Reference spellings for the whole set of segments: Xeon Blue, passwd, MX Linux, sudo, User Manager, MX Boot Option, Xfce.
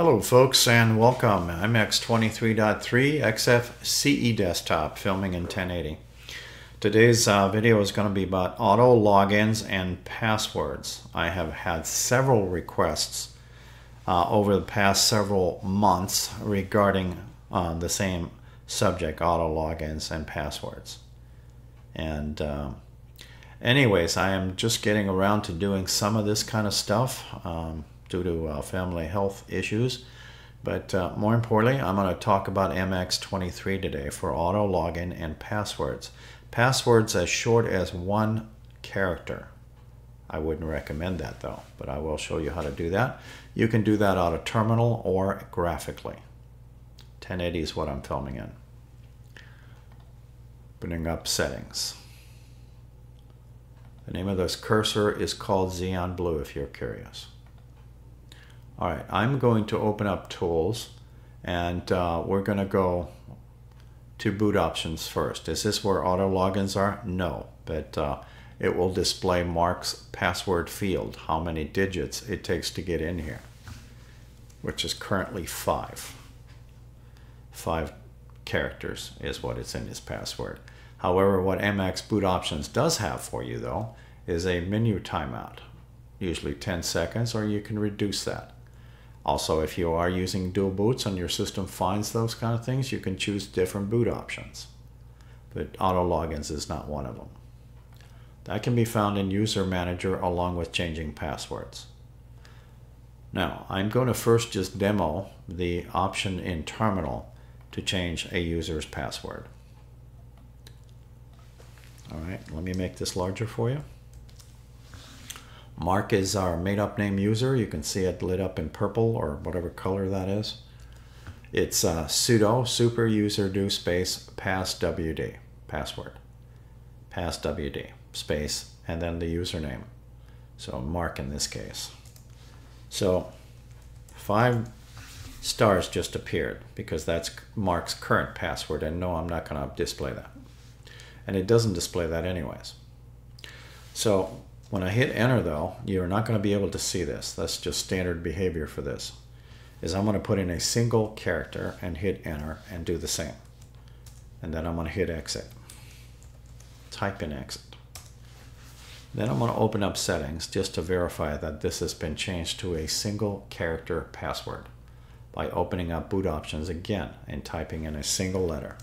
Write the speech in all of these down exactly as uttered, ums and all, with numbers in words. Hello folks and welcome. M X twenty-three point three X F C E desktop filming in ten eighty. Today's uh, video is going to be about auto logins and passwords. I have had several requests uh, over the past several months regarding uh, the same subject, auto logins and passwords. And uh, anyways, I am just getting around to doing some of this kind of stuff. Um, due to uh, family health issues. But uh, more importantly, I'm going to talk about M X twenty-three today for auto login and passwords. Passwords as short as one character. I wouldn't recommend that though, but I will show you how to do that. You can do that out of terminal or graphically. ten eighty is what I'm filming in. Opening up settings. The name of this cursor is called Xeon Blue if you're curious. All right, I'm going to open up tools and uh, we're going to go to boot options first. Is this where auto logins are? No, but uh, it will display Mark's password field, how many digits it takes to get in here, which is currently five. Five characters is what it's in his password. However, what M X boot options does have for you though is a menu timeout, usually ten seconds, or you can reduce that. Also, if you are using dual boots and your system finds those kind of things, you can choose different boot options. But auto logins is not one of them. That can be found in User Manager along with changing passwords. Now, I'm going to first just demo the option in Terminal to change a user's password. All right, let me make this larger for you. Mark is our made-up name user. You can see it lit up in purple or whatever color that is. It's uh, sudo super user do space passwd, password, passwd space, and then the username. So Mark in this case. So five stars just appeared because that's Mark's current password, and no, I'm not going to display that. And it doesn't display that anyways. So when I hit enter though, you're not going to be able to see this. That's just standard behavior for this. Is I'm going to put in a single character and hit enter and do the same. And then I'm going to hit exit. Type in exit. Then I'm going to open up settings just to verify that this has been changed to a single character password by opening up boot options again and typing in a single letter,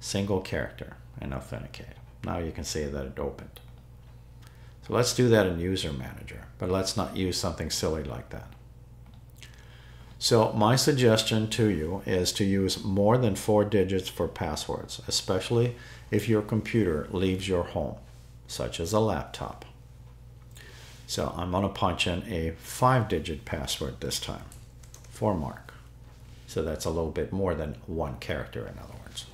single character, and authenticate. Now you can see that it opened. So let's do that in User Manager, but let's not use something silly like that. So my suggestion to you is to use more than four digits for passwords, especially if your computer leaves your home, such as a laptop. So I'm going to punch in a five-digit password this time for Mark. So that's a little bit more than one character, in other words.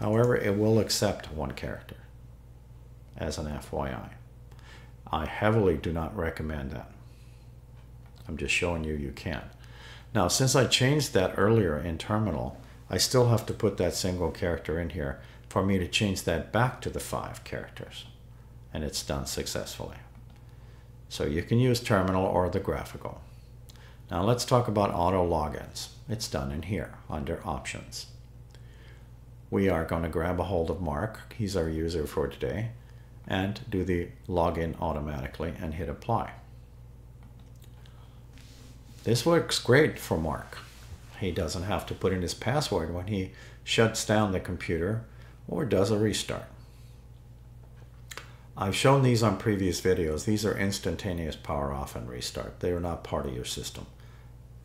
However, it will accept one character, as an F Y I. I heavily do not recommend that. I'm just showing you you can. Now, since I changed that earlier in Terminal, I still have to put that single character in here for me to change that back to the five characters. And it's done successfully. So you can use Terminal or the graphical. Now let's talk about auto logins. It's done in here under Options. We are going to grab a hold of Mark. He's our user for today. And do the login automatically and hit apply. This works great for Mark. He doesn't have to put in his password when he shuts down the computer or does a restart. I've shown these on previous videos. These are instantaneous power off and restart. They are not part of your system.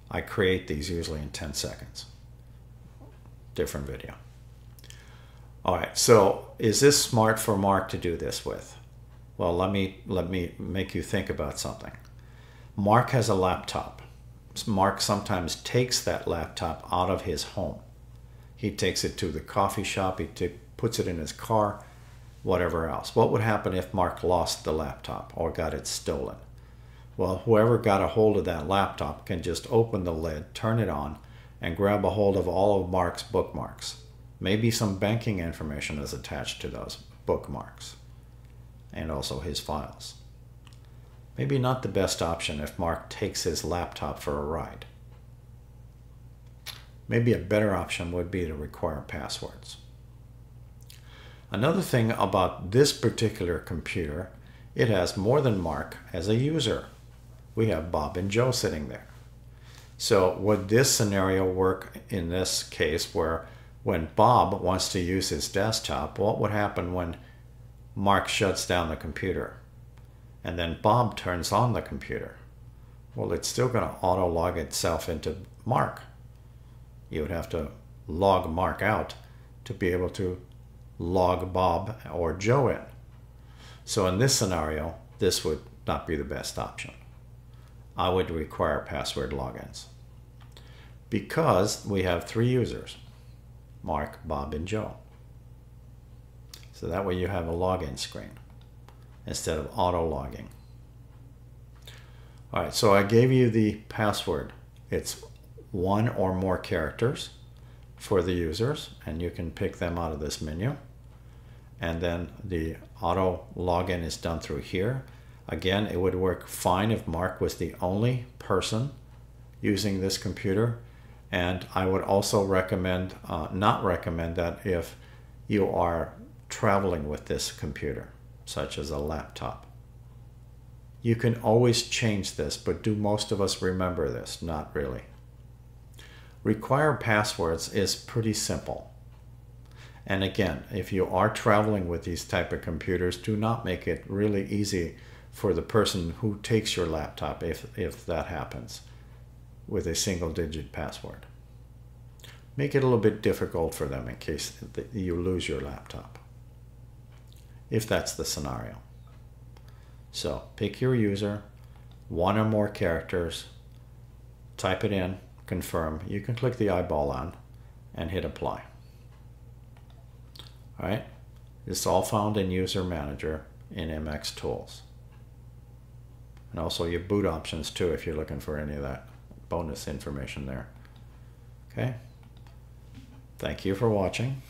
I create these usually in ten seconds. Different video. All right, so is this smart for Mark to do this with? Well, let me, let me make you think about something. Mark has a laptop. Mark sometimes takes that laptop out of his home. He takes it to the coffee shop, he puts it in his car, whatever else. What would happen if Mark lost the laptop or got it stolen? Well, whoever got a hold of that laptop can just open the lid, turn it on, and grab a hold of all of Mark's bookmarks. Maybe some banking information is attached to those bookmarks and also his files. Maybe not the best option if Mark takes his laptop for a ride Maybe a better option would be to require passwords. Another thing about this particular computer, it has more than Mark as a user. We have Bob and Joe sitting there. So would this scenario work in this case where when Bob wants to use his desktop, what would happen when Mark shuts down the computer and then Bob turns on the computer? Well, it's still going to auto log itself into Mark. You would have to log Mark out to be able to log Bob or Joe in. So in this scenario, this would not be the best option. I would require password logins because we have three users, Mark, Bob, and Joe. So that way you have a login screen instead of auto logging. All right, so I gave you the password. It's one or more characters for the users, and you can pick them out of this menu. And then the auto login is done through here. Again, it would work fine if Mark was the only person using this computer. And I would also recommend, uh, not recommend that if you are traveling with this computer, such as a laptop. You can always change this, but do most of us remember this? Not really. Require passwords is pretty simple. And again, if you are traveling with these type of computers, do not make it really easy for the person who takes your laptop, if, if that happens, with a single digit password. Make it a little bit difficult for them in case you lose your laptop, if that's the scenario. So pick your user, one or more characters, type it in, confirm. You can click the eyeball on and hit apply. All right, it's all found in User Manager in M X Tools. And also your boot options too, if you're looking for any of that bonus information there. Okay, thank you for watching.